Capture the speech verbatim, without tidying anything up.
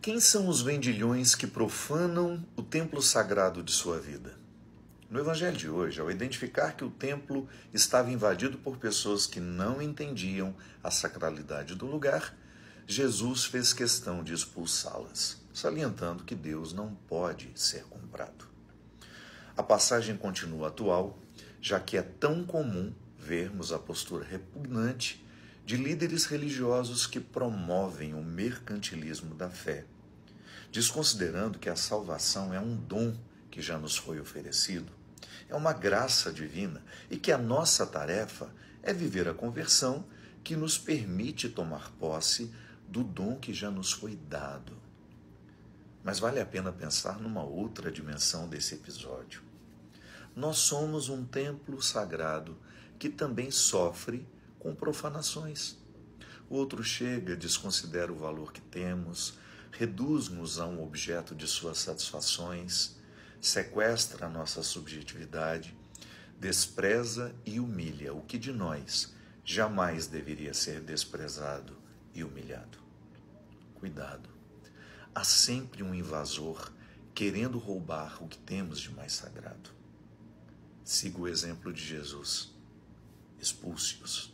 Quem são os vendilhões que profanam o templo sagrado de sua vida? No Evangelho de hoje, ao identificar que o templo estava invadido por pessoas que não entendiam a sacralidade do lugar, Jesus fez questão de expulsá-las, salientando que Deus não pode ser comprado. A passagem continua atual, já que é tão comum vermos a postura repugnante de líderes religiosos que promovem o mercantilismo da fé, desconsiderando que a salvação é um dom que já nos foi oferecido, é uma graça divina e que a nossa tarefa é viver a conversão que nos permite tomar posse do dom que já nos foi dado. Mas vale a pena pensar numa outra dimensão desse episódio. Nós somos um templo sagrado que também sofre com profanações. O outro chega, desconsidera o valor que temos, reduz-nos a um objeto de suas satisfações, sequestra a nossa subjetividade, despreza e humilha o que de nós jamais deveria ser desprezado e humilhado. Cuidado! Há sempre um invasor querendo roubar o que temos de mais sagrado. Siga o exemplo de Jesus. Expulse-os.